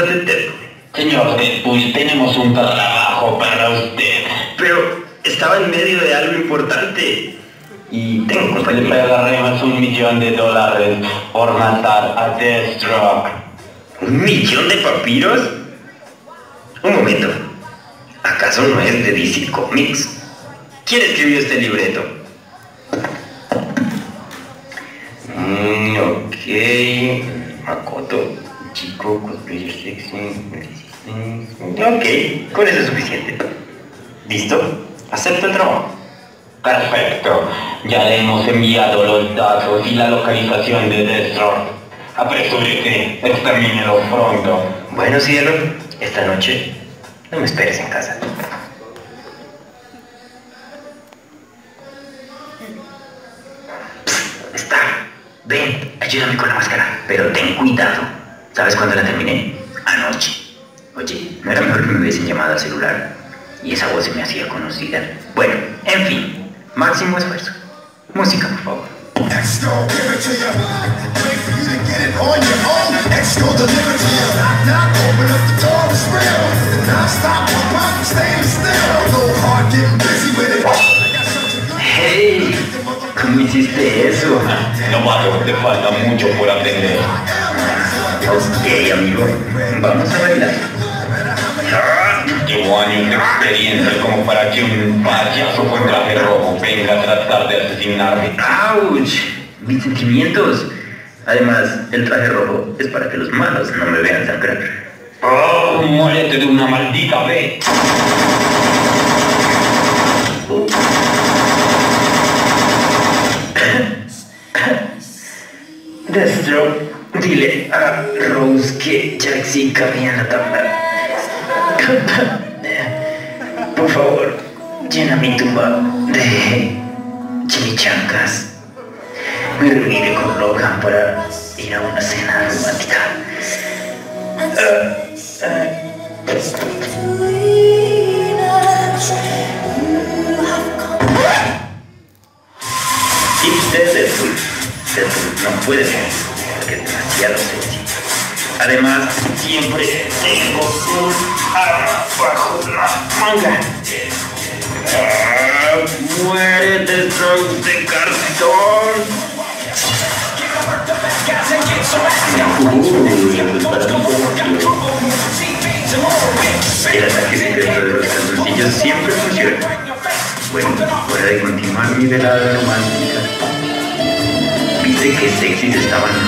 casa de Deadpool. Señor Deadpool, tenemos un trabajo para usted. Pero estaba en medio de algo importante. Y tengo que le pagaremos $1 millón por matar a Deathstroke. ¿$1 millón de papiros? Un momento. ¿Acaso no es de DC Comics? ¿Quién escribió este libreto? Ok. Makoto, chico, cosplayer sexy. Ok, con eso es suficiente. ¿Listo? Acepto el trabajo. Perfecto. Ya le hemos enviado los datos y la localización de Deathstroke. Apresúrese, extermínelo pronto. Bueno, cielo, esta noche no me esperes en casa. Está. Ven, ayúdame con la máscara, pero ten cuidado. ¿Sabes cuándo la terminé? Anoche. Oye, ¿no era mejor que me hubiesen llamado al celular? Y esa voz se me hacía conocida. Bueno, en fin, máximo esfuerzo. Música, por favor. Destro, give it to you. Wait for you to get it on your own. Destro, deliver to you. Knock, open up the door, it's real. The non-stop, one pop, staying still. Go hard, getting busy with it. Hey, ¿cómo hiciste eso? No, Mario, te falta mucho por aprender. Ok, amigo, vamos a bailar. Llevo años de experiencia como para que un payaso con traje rojo venga a tratar de asesinarme. ¡Auch! Mis sentimientos. Además, el traje rojo es para que los malos no me vean sangrar. ¡Oh! ¡Muérete de una maldita vez! Destro, dile a Rose que Jackson cabía en la tabla. Por favor, llena mi tumba de chilichangas. Me reuniré con Logan para ir a una cena romántica. Tips de Deadpool. Deadpool no puede ser, porque es demasiado sencillo. Además, siempre tengo un arma bajo la manga. ¡Muérete, Destro de cartón! El ataque secreto de los calzoncillos siempre funciona. Bueno, hora de continuar mi velada romántica. ¿Viste qué sexy estaban?